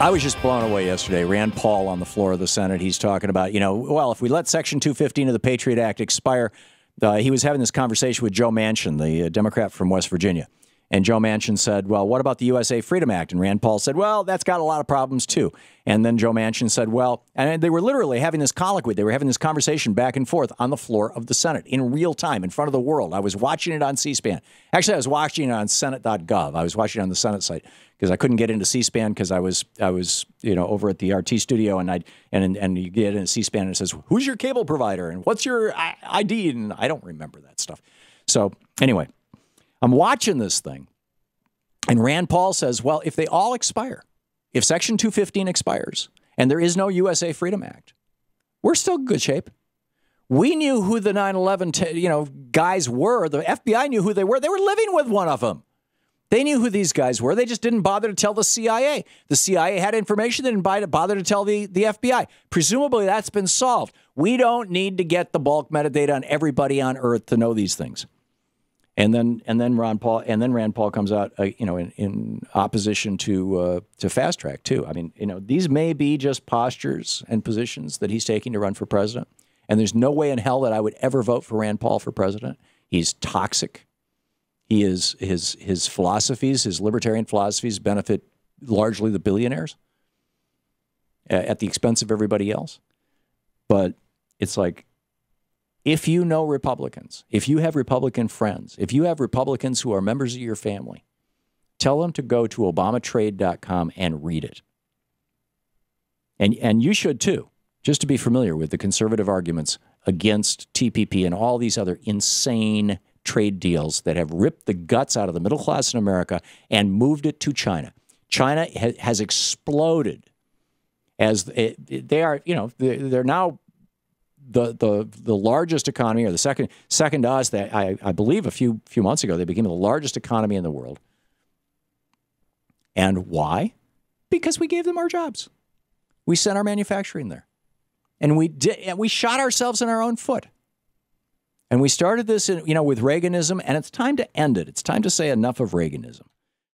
I was just blown away yesterday. Rand Paul on the floor of the Senate. He's talking about, you know, well, if we let Section 215 of the Patriot Act expire, he was having this conversation with Joe Manchin, the Democrat from West Virginia. And Joe Manchin said, well, what about the USA Freedom Act? And Rand Paul said, well, that's got a lot of problems, too. And then Joe Manchin said, well, and they were literally having this colloquy. They were having this conversation back and forth on the floor of the Senate in real time in front of the world. I was watching it on C-SPAN. Actually, I was watching it on Senate.gov. I was watching it on the Senate site because I couldn't get into C-SPAN because I was, you know, over at the RT studio, and and you get into C-SPAN and it says, who's your cable provider and what's your ID? And I don't remember that stuff. So anyway, I'm watching this thing, and Rand Paul says, well, if they all expire, if Section 215 expires and there is no USA Freedom Act, we're still in good shape. We knew who the 9/11, you know, guys were. The FBI knew who they were. They were living with one of them. They knew who these guys were. They just didn't bother to tell the CIA. The CIA had information. They didn't bother to tell the FBI. Presumably, that's been solved. We don't need to get the bulk metadata on everybody on Earth to know these things. And then Rand Paul comes out, you know, in opposition to fast track too. I mean, you know, these may be just postures and positions that he's taking to run for president. And there's no way in hell that I would ever vote for Rand Paul for president. He's toxic. He is his philosophies, his libertarian philosophies, benefit largely the billionaires at the expense of everybody else. But it's like, if you know Republicans, if you have Republican friends, if you have Republicans who are members of your family, tell them to go to ObamaTrade.com and read it. And you should too, just to be familiar with the conservative arguments against TPP and all these other insane trade deals that have ripped the guts out of the middle class in America and moved it to China. China has exploded as they are, you know, they're now the largest economy, or the second to us. That I believe a few months ago they became the largest economy in the world. And why? Because we gave them our jobs. We sent our manufacturing there, and we shot ourselves in our own foot. And we started this, you know, with Reaganism, and it's time to end it. It's time to say enough of Reaganism.